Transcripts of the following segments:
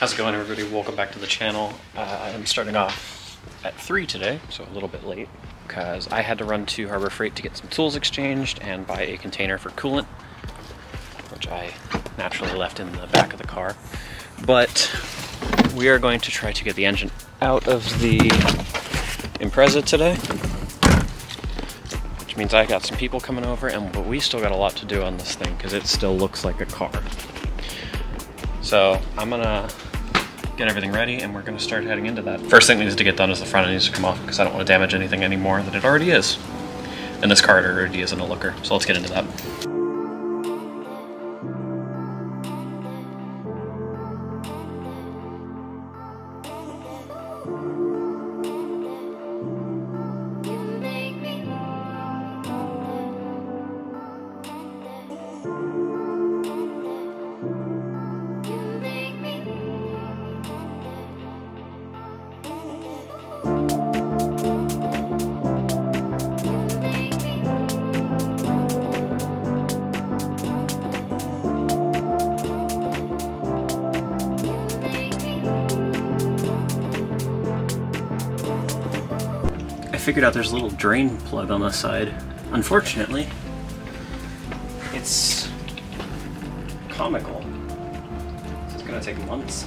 How's it going, everybody? Welcome back to the channel. I'm starting off at 3 today, so a little bit late, because I had to run to Harbor Freight to get some tools exchanged and buy a container for coolant, which I naturally left in the back of the car. But we are going to try to get the engine out of the Impreza today, which means I got some people coming over, but we still got a lot to do on this thing, because it still looks like a car. So I'm gonna get everything ready and we're gonna start heading into that. First thing that needs to get done is the front end needs to come off because I don't want to damage anything any more than it already is. And this car already isn't a looker, so let's get into that. I figured out there's a little drain plug on the side. Unfortunately, it's comical. This is gonna take months.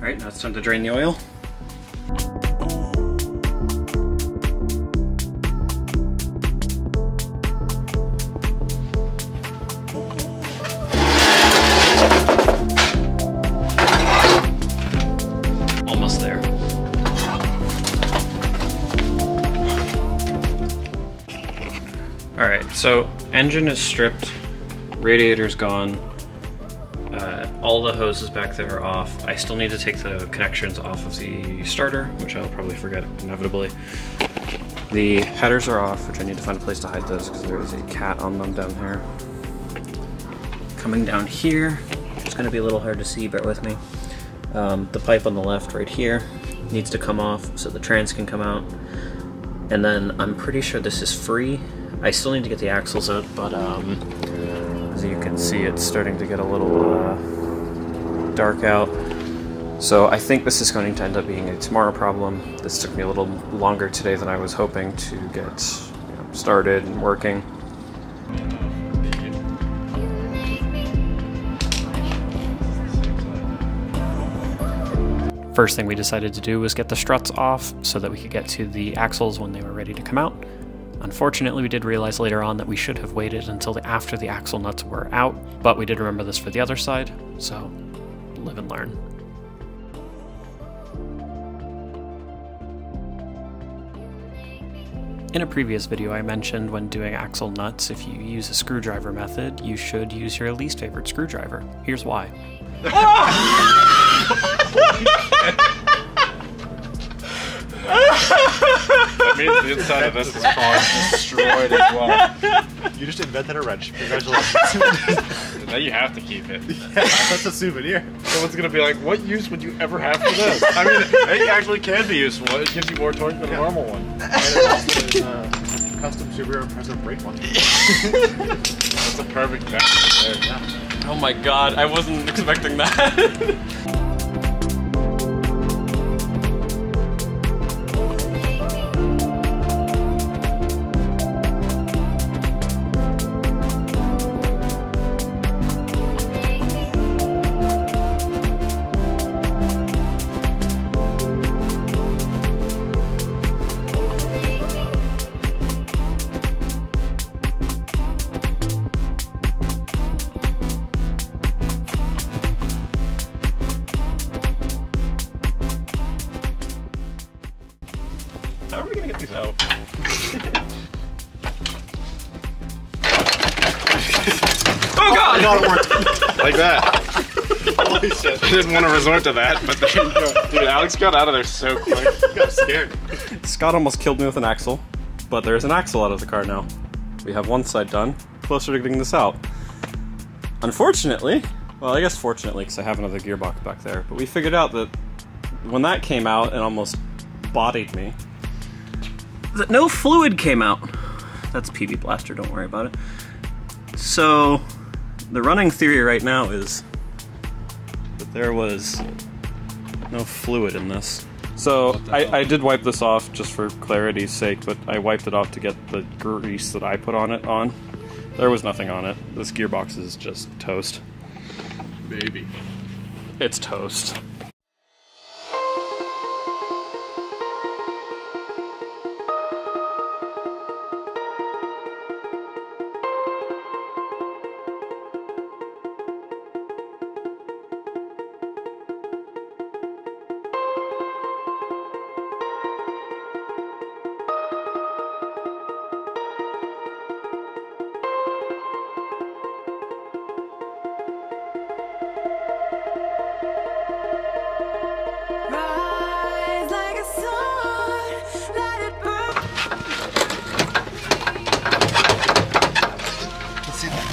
Alright, now it's time to drain the oil. Almost there. Alright, so engine is stripped, radiator's gone. All the hoses back there are off. I still need to take the connections off of the starter, which I'll probably forget inevitably. The headers are off, which I need to find a place to hide those because there is a cat on them down here. Coming down here, it's going to be a little hard to see, bear with me. The pipe on the left right here needs to come off so the trans can come out. And then I'm pretty sure this is free. I still need to get the axles out, but as you can see, it's starting to get a little dark out, so I think this is going to end up being a tomorrow problem. This took me a little longer today than I was hoping to get started and working. First thing we decided to do was get the struts off so that we could get to the axles when they were ready to come out. Unfortunately, we did realize later on that we should have waited until after the axle nuts were out, but we did remember this for the other side, so live and learn. In a previous video I mentioned when doing axle nuts, if you use a screwdriver method, you should use your least favorite screwdriver. Here's why. That means the inside of this is probably destroyed as well. You just invented a wrench. Congratulations. Now you have to keep it. Yeah, that's a souvenir. Someone's going to be like, what use would you ever have for this? I mean, it actually can be useful. It gives you more torque than a normal one. Custom Subaru Impreza brake one. That's a perfect match there. Yeah. Oh my god, I wasn't expecting that. How are we gonna get these out? Oh god! Oh, no, it worked. Like that. Holy shit. I didn't want to resort to that, but there you go. Dude, Alex got out of there so quick. He got scared. Scott almost killed me with an axle, but there is an axle out of the car now. We have one side done, closer to getting this out. Unfortunately, well, I guess fortunately, because I have another gearbox back there, but we figured out that when that came out and almost bodied me, that no fluid came out. That's PB Blaster, don't worry about it. So, the running theory right now is that there was no fluid in this. So I did wipe this off just for clarity's sake, but I wiped it off to get the grease that I put on it on. There was nothing on it. This gearbox is just toast. Baby. It's toast.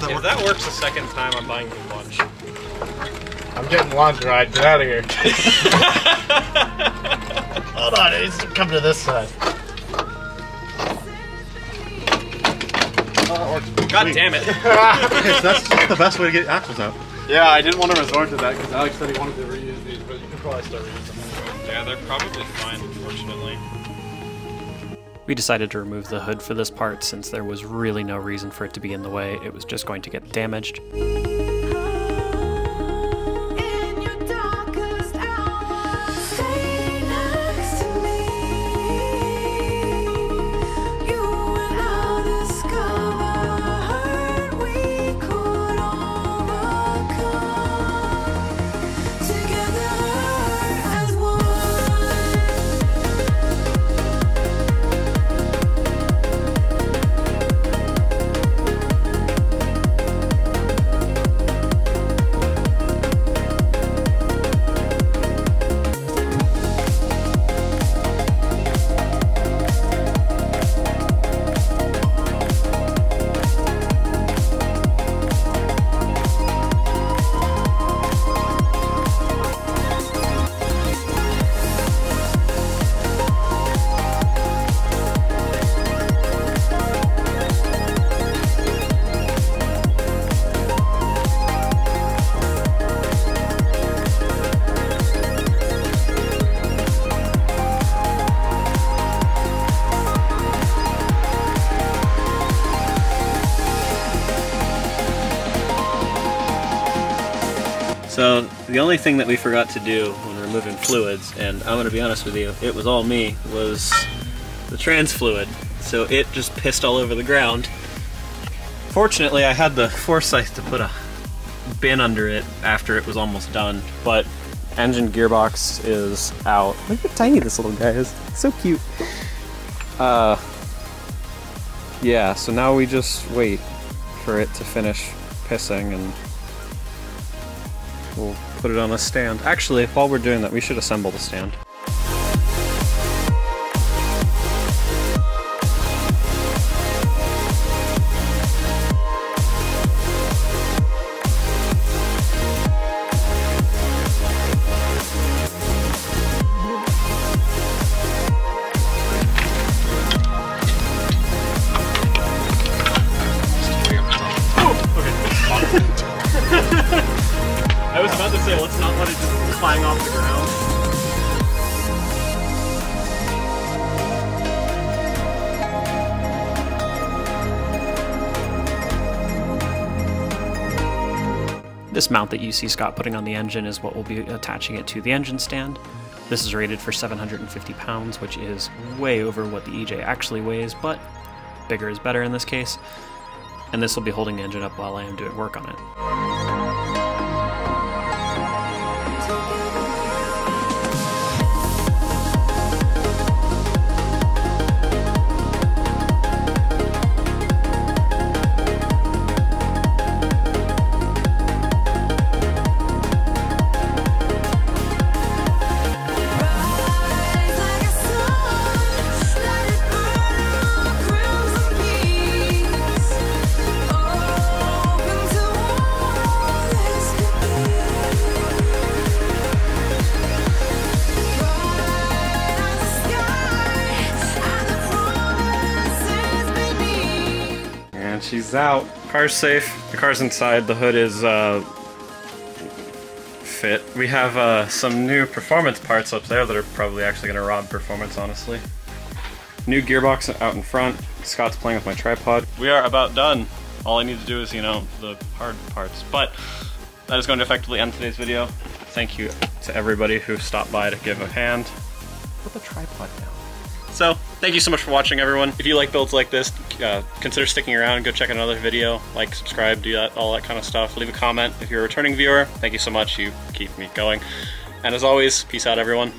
If that works the second time, I'm buying you lunch. I'm getting laundry. Get out of here. Hold on, it needs to come to this side. God damn it. Okay, so that's just the best way to get axles out. Yeah, I didn't want to resort to that because Alex said he wanted to reuse these, but you can probably start reusing them. Yeah, they're probably fine, unfortunately. We decided to remove the hood for this part since there was really no reason for it to be in the way. It was just going to get damaged. So the only thing that we forgot to do when removing fluids, and I'm gonna be honest with you, it was all me, was the trans fluid. So it just pissed all over the ground. Fortunately, I had the foresight to put a bin under it after it was almost done, but engine gearbox is out. Look how tiny this little guy is, it's so cute. Yeah, so now we just wait for it to finish pissing and we'll put it on a stand. Actually, while we're doing that, we should assemble the stand. Let's not let it just flying off the ground. This mount that you see Scott putting on the engine is what we'll be attaching it to the engine stand. This is rated for 750 pounds, which is way over what the EJ actually weighs, but bigger is better in this case. And this will be holding the engine up while I am doing work on it. She's out. Car's safe. The car's inside. The hood is fit. We have some new performance parts up there that are probably actually going to rob performance, honestly. New gearbox out in front. Scott's playing with my tripod. We are about done. All I need to do is, you know, the hard parts. But that is going to effectively end today's video. Thank you to everybody who stopped by to give a hand. Put the tripod down. So, thank you so much for watching, everyone. If you like builds like this, consider sticking around, go check out another video, like, subscribe, do that, all that kind of stuff. Leave a comment if you're a returning viewer. Thank you so much, you keep me going. And as always, peace out, everyone.